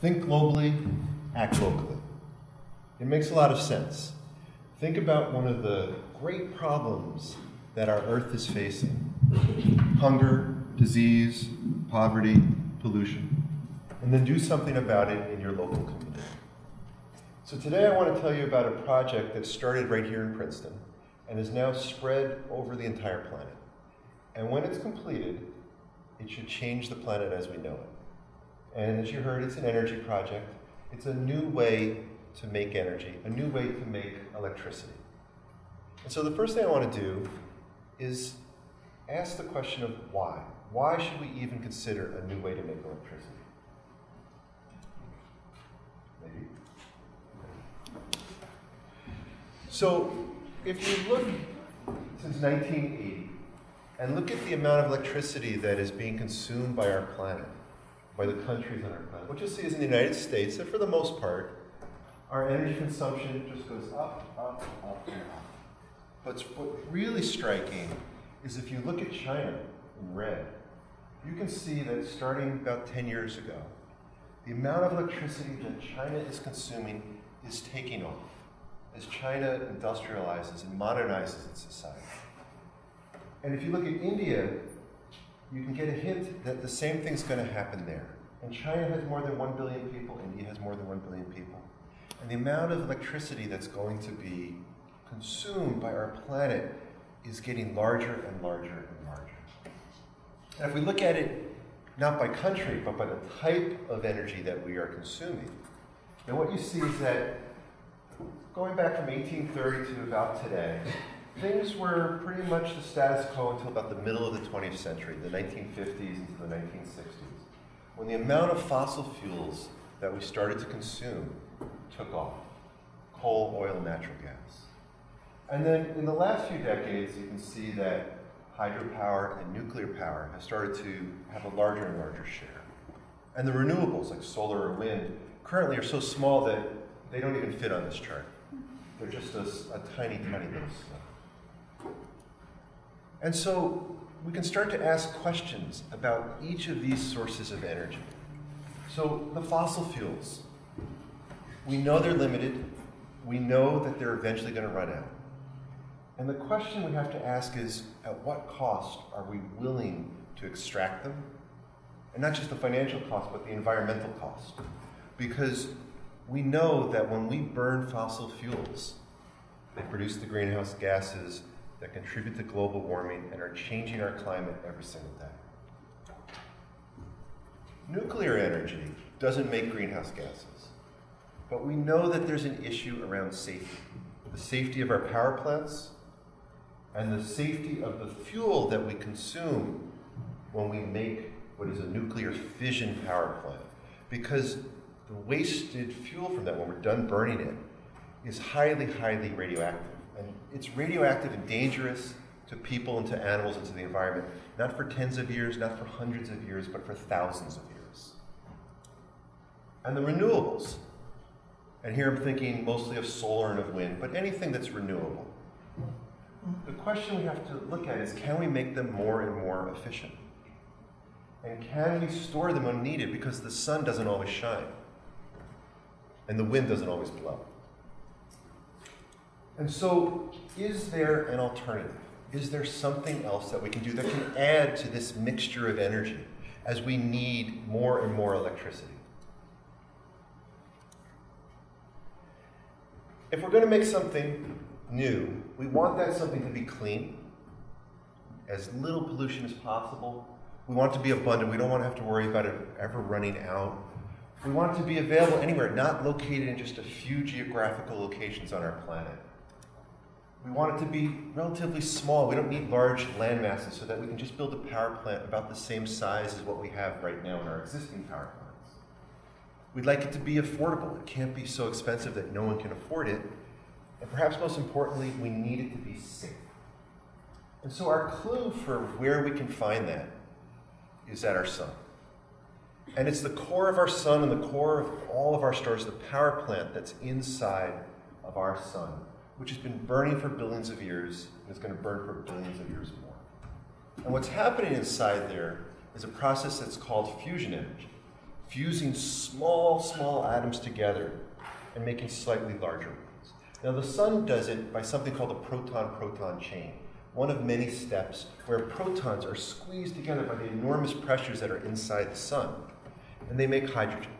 Think globally, act locally. It makes a lot of sense. Think about one of the great problems that our Earth is facing. Hunger, disease, poverty, pollution. And then do something about it in your local community. So today I want to tell you about a project that started right here in Princeton and is now spread over the entire planet. And when it's completed, it should change the planet as we know it. And as you heard, it's an energy project. It's a new way to make energy, a new way to make electricity. And so the first thing I want to do is ask the question of why. Why should we even consider a new way to make electricity? Maybe. So if you look since 1980, and look at the amount of electricity that is being consumed by our planet, by the countries on our planet. What you'll see is in the United States, that for the most part, our energy consumption just goes up, up, up, and up. But what's really striking is if you look at China in red, you can see that starting about 10 years ago, the amount of electricity that China is consuming is taking off as China industrializes and modernizes its society. And if you look at India, you can get a hint that the same thing's going to happen there. And China has more than 1 billion people, India has more than 1 billion people. And the amount of electricity that's going to be consumed by our planet is getting larger and larger and larger. And if we look at it not by country, but by the type of energy that we are consuming, then what you see is that going back from 1830 to about today, things were pretty much the status quo until about the middle of the 20th century, the 1950s into the 1960s, when the amount of fossil fuels that we started to consume took off. Coal, oil, natural gas. And then in the last few decades, you can see that hydropower and nuclear power have started to have a larger and larger share. And the renewables, like solar or wind, currently are so small that they don't even fit on this chart. They're just a tiny, tiny little stuff. And so we can start to ask questions about each of these sources of energy. So the fossil fuels, we know they're limited. We know that they're eventually going to run out. And the question we have to ask is, at what cost are we willing to extract them? And not just the financial cost, but the environmental cost. Because we know that when we burn fossil fuels, they produce the greenhouse gases that contribute to global warming and are changing our climate every single day. Nuclear energy doesn't make greenhouse gases, but we know that there's an issue around safety. The safety of our power plants and the safety of the fuel that we consume when we make what is a nuclear fission power plant, because the wasted fuel from that, when we're done burning it, is highly, highly radioactive. And it's radioactive and dangerous to people and to animals and to the environment, not for tens of years, not for hundreds of years, but for thousands of years. And the renewables. And here I'm thinking mostly of solar and of wind, but anything that's renewable. The question we have to look at is, can we make them more and more efficient? And can we store them when needed, because the sun doesn't always shine, and the wind doesn't always blow. And so, is there an alternative? Is there something else that we can do that can add to this mixture of energy as we need more and more electricity? If we're going to make something new, we want that something to be clean, as little pollution as possible. We want it to be abundant. We don't want to have to worry about it ever running out. We want it to be available anywhere, not located in just a few geographical locations on our planet. We want it to be relatively small. We don't need large land masses, so that we can just build a power plant about the same size as what we have right now in our existing power plants. We'd like it to be affordable. It can't be so expensive that no one can afford it. And perhaps most importantly, we need it to be safe. And so our clue for where we can find that is at our sun. And it's the core of our sun and the core of all of our stars, the power plant that's inside of our sun, which has been burning for billions of years, and it's going to burn for billions of years more. And what's happening inside there is a process that's called fusion energy. fusing small atoms together and making slightly larger ones. Now the sun does it by something called the proton-proton chain, one of many steps where protons are squeezed together by the enormous pressures that are inside the sun, and they make hydrogen.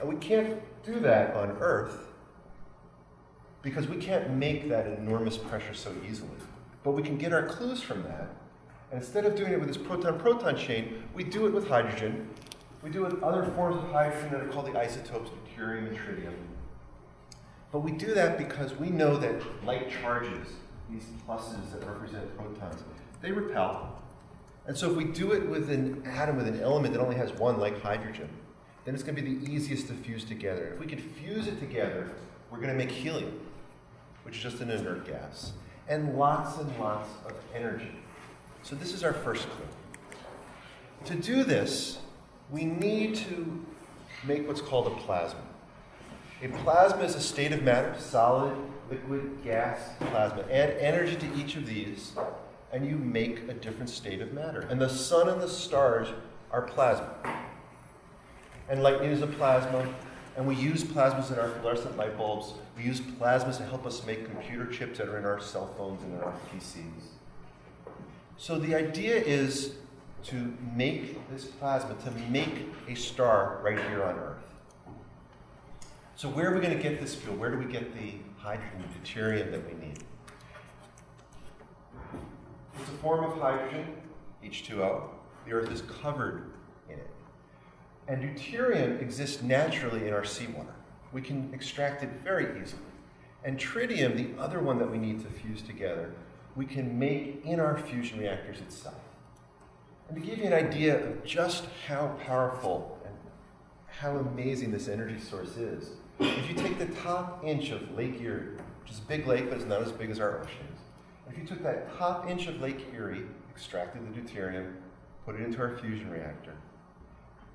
And we can't do that on Earth because we can't make that enormous pressure so easily. But we can get our clues from that. And instead of doing it with this proton-proton chain, we do it with hydrogen. We do it with other forms of hydrogen that are called the isotopes, deuterium and tritium. But we do that because we know that light charges, these pluses that represent protons, they repel. And so if we do it with an atom, with an element that only has one, like hydrogen, then it's going to be the easiest to fuse together. If we could fuse it together, we're going to make helium, which is just an inert gas, and lots of energy. So this is our first clue. To do this, we need to make what's called a plasma. A plasma is a state of matter, solid, liquid, gas, plasma. Add energy to each of these, and you make a different state of matter. And the sun and the stars are plasma. And lightning is a plasma, and we use plasmas in our fluorescent light bulbs. We use plasmas to help us make computer chips that are in our cell phones and in our PCs. So the idea is to make this plasma, to make a star right here on Earth. So where are we going to get this fuel? Where do we get the hydrogen, the deuterium that we need? It's a form of hydrogen, H2O. The Earth is covered in it. And deuterium exists naturally in our seawater. We can extract it very easily. And tritium, the other one that we need to fuse together, we can make in our fusion reactors itself. And to give you an idea of just how powerful and how amazing this energy source is, if you take the top inch of Lake Erie, which is a big lake, but it's not as big as our oceans, if you took that top inch of Lake Erie, extracted the deuterium, put it into our fusion reactor,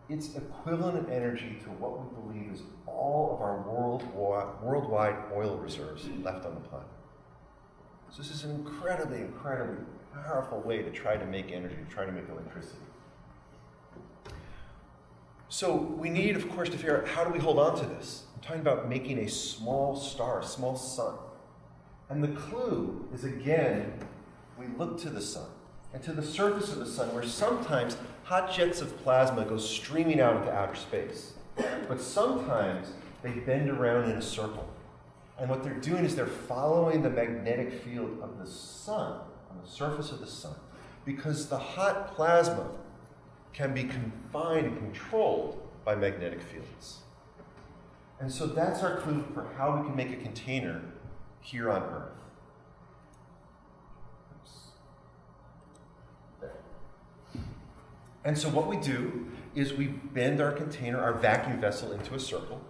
it's equivalent energy to what we believe is all of our worldwide oil reserves left on the planet. So this is an incredibly powerful way to try to make energy, to try to make electricity. So we need, of course, to figure out how do we hold on to this. I'm talking about making a small star, a small sun. And the clue is, again, we look to the sun and to the surface of the sun, where sometimes hot jets of plasma go streaming out into outer space. But sometimes they bend around in a circle. And what they're doing is they're following the magnetic field of the sun, on the surface of the sun, because the hot plasma can be confined and controlled by magnetic fields. And so that's our clue for how we can make a container here on Earth. And so what we do is we bend our container, our vacuum vessel, into a circle.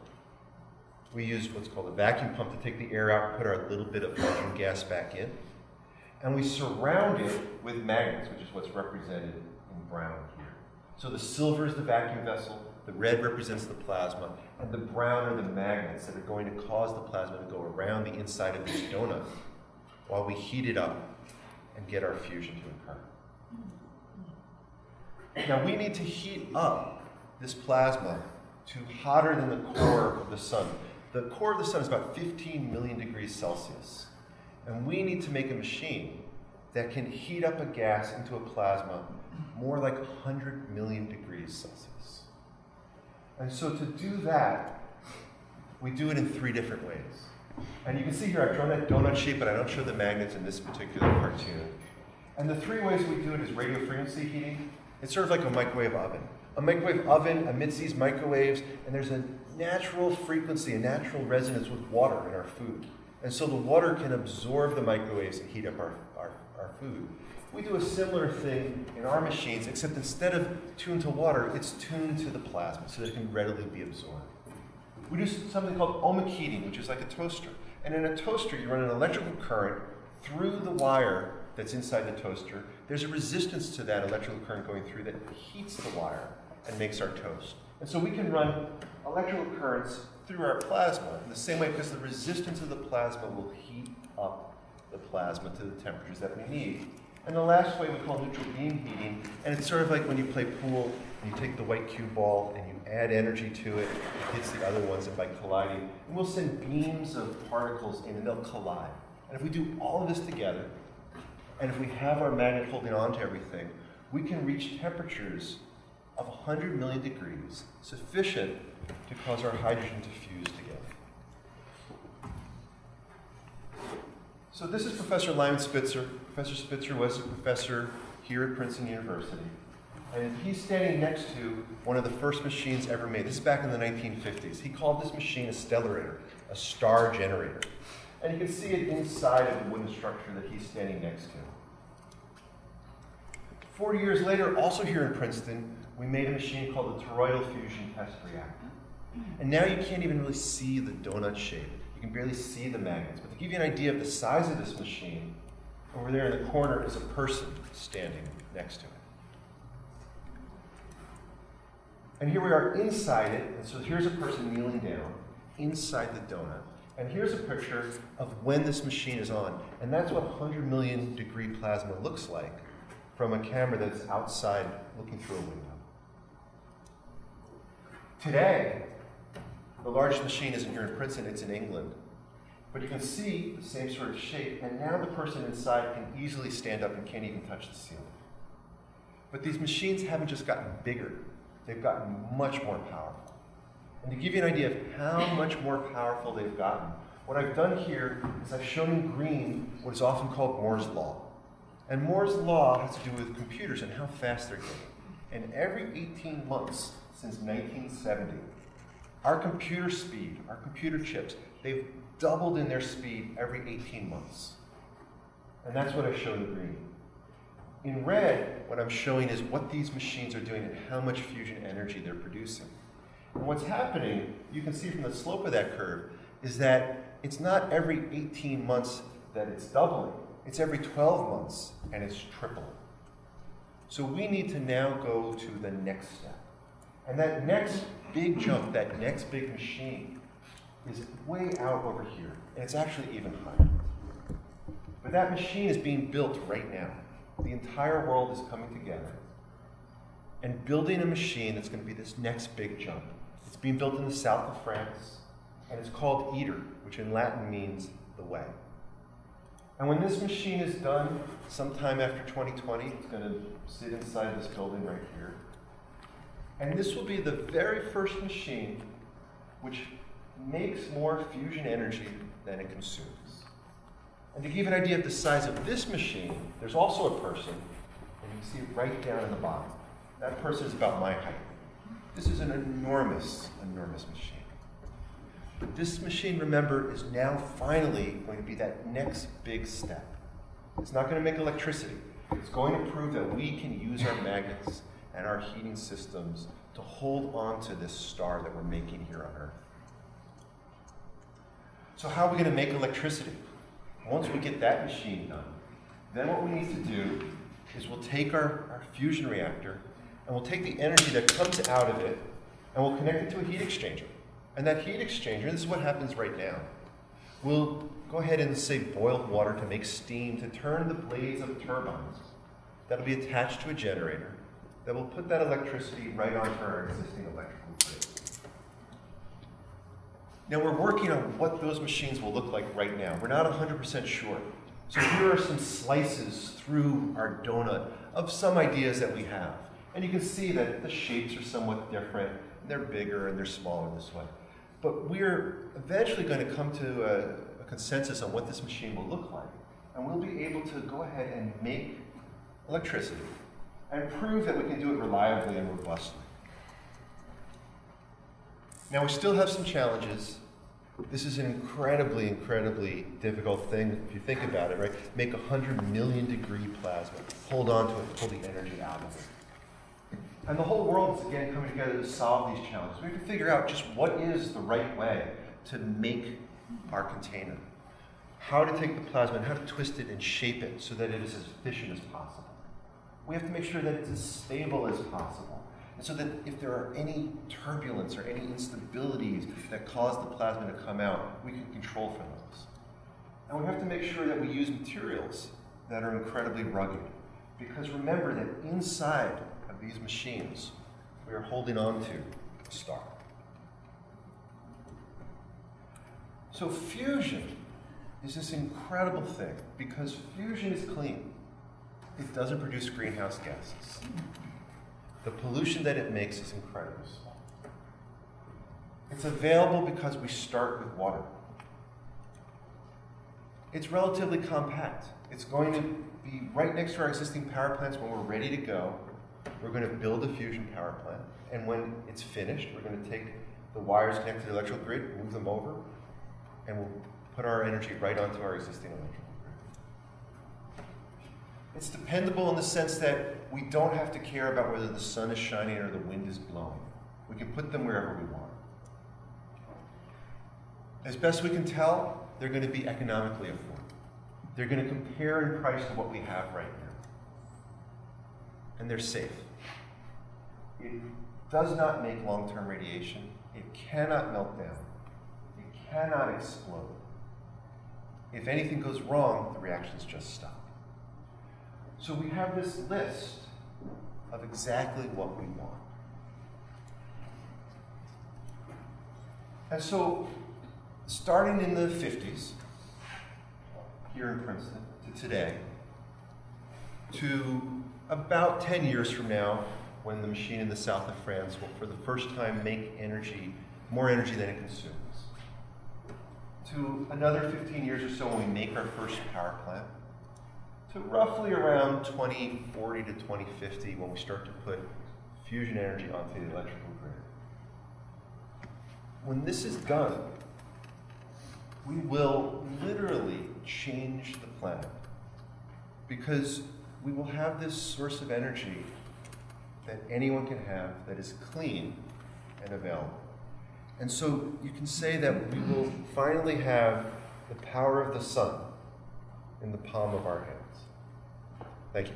We use what's called a vacuum pump to take the air out and put our little bit of hydrogen gas back in. And we surround it with magnets, which is what's represented in brown here. So the silver is the vacuum vessel, the red represents the plasma, and the brown are the magnets that are going to cause the plasma to go around the inside of this donut while we heat it up and get our fusion to occur. Now we need to heat up this plasma to hotter than the core of the sun. The core of the sun is about 15 million degrees Celsius. And we need to make a machine that can heat up a gas into a plasma more like 100 million degrees Celsius. And so to do that, we do it in three different ways. And you can see here I've drawn that donut shape, but I don't show the magnets in this particular cartoon. And the three ways we do it is radio frequency heating. It's sort of like a microwave oven. A microwave oven emits these microwaves, and there's a natural frequency, a natural resonance with water in our food. And so the water can absorb the microwaves and heat up our food. We do a similar thing in our machines, except instead of tuned to water, it's tuned to the plasma so that it can readily be absorbed. We do something called ohmic heating, which is like a toaster. And in a toaster, you run an electrical current through the wire that's inside the toaster. There's a resistance to that electrical current going through that heats the wire and makes our toast. And so we can run electrical currents through our plasma in the same way, because the resistance of the plasma will heat up the plasma to the temperatures that we need And the last way we call neutral beam heating, and it's sort of like when you play pool and you take the white cue ball and you add energy to it, it hits the other ones and by colliding. And we'll send beams of particles in and they'll collide. And if we do all of this together, and if we have our magnet holding on to everything, we can reach temperatures of 100 million degrees, sufficient to cause our hydrogen to fuse together. So this is Professor Lyman Spitzer. Professor Spitzer was a professor here at Princeton University. And he's standing next to one of the first machines ever made. This is back in the 1950s. He called this machine a stellarator, a star generator. And you can see it inside of the wooden structure that he's standing next to. 4 years later, also here in Princeton, we made a machine called the toroidal fusion test reactor. And now you can't even really see the donut shape. You can barely see the magnets. But to give you an idea of the size of this machine, over there in the corner is a person standing next to it. And here we are inside it. And so here's a person kneeling down inside the donut. And here's a picture of when this machine is on. And that's what 100 million degree plasma looks like from a camera that's outside looking through a window. Today, the largest machine isn't here in Princeton, it's in England. But you can see the same sort of shape. And now the person inside can easily stand up and can't even touch the ceiling. But these machines haven't just gotten bigger. They've gotten much more powerful. And to give you an idea of how much more powerful they've gotten, what I've done here is I've shown in green what is often called Moore's Law. And Moore's Law has to do with computers and how fast they're getting. And every 18 months since 1970, our computer speed, our computer chips, they've doubled in their speed every 18 months. And that's what I've shown in green. In red, what I'm showing is what these machines are doing and how much fusion energy they're producing. And what's happening, you can see from the slope of that curve, is that it's not every 18 months that it's doubling. It's every 12 months, and it's tripling. So we need to now go to the next step. And that next big jump, that next big machine, is way out over here. And it's actually even higher. But that machine is being built right now. The entire world is coming together and building a machine that's going to be this next big jump. It's being built in the south of France, and it's called ITER, which in Latin means the way. And when this machine is done, sometime after 2020, it's going to sit inside this building right here. And this will be the very first machine which makes more fusion energy than it consumes. And to give you an idea of the size of this machine, there's also a person, and you can see it right down in the bottom. That person is about my height. This is an enormous, enormous machine. But this machine, remember, is now finally going to be that next big step. It's not going to make electricity. It's going to prove that we can use our magnets and our heating systems to hold on to this star that we're making here on Earth. So how are we going to make electricity? Once we get that machine done, then what we need to do is we'll take our fusion reactor, and we'll take the energy that comes out of it, and we'll connect it to a heat exchanger. And that heat exchanger, and this is what happens right now, we'll go ahead and say boil water to make steam to turn the blades of turbines that'll be attached to a generator that will put that electricity right onto our existing electrical grid. Now we're working on what those machines will look like right now. We're not 100% sure. So here are some slices through our donut of some ideas that we have. And you can see that the shapes are somewhat different. They're bigger and they're smaller this way. But we're eventually going to come to a consensus on what this machine will look like. And we'll be able to go ahead and make electricity and prove that we can do it reliably and robustly. Now we still have some challenges. This is an incredibly, incredibly difficult thing if you think about it, right? Make 100 million degree plasma. Hold on to it, pull the energy out of it. And the whole world is again coming together to solve these challenges. We have to figure out just what is the right way to make our container. How to take the plasma and how to twist it and shape it so that it is as efficient as possible. We have to make sure that it's as stable as possible. And so that if there are any turbulence or any instabilities that cause the plasma to come out, we can control for those. And we have to make sure that we use materials that are incredibly rugged. Because remember that inside of these machines, we are holding on to a star. So fusion is this incredible thing, because fusion is clean. It doesn't produce greenhouse gases. The pollution that it makes is incredible. It's available because we start with water. It's relatively compact. It's going to be right next to our existing power plants when we're ready to go. We're going to build a fusion power plant. And when it's finished, we're going to take the wires connected to the electrical grid, move them over, and we'll put our energy right onto our existing electrical grid. It's dependable in the sense that we don't have to care about whether the sun is shining or the wind is blowing. We can put them wherever we want. As best we can tell, they're going to be economically affordable. They're going to compare in price to what we have right now. And they're safe. It does not make long-term radiation. It cannot melt down. It cannot explode. If anything goes wrong, the reactions just stop. So we have this list of exactly what we want. And so, starting in the 50s, here in Princeton, to today, to about 10 years from now, when the machine in the south of France will for the first time make energy, more energy than it consumes. To another 15 years or so when we make our first power plant. To roughly around 2040 to 2050 when we start to put fusion energy onto the electrical grid. When this is done, we will literally change the planet, because we will have this source of energy that anyone can have that is clean and available. And so you can say that we will finally have the power of the sun in the palm of our hands. Thank you.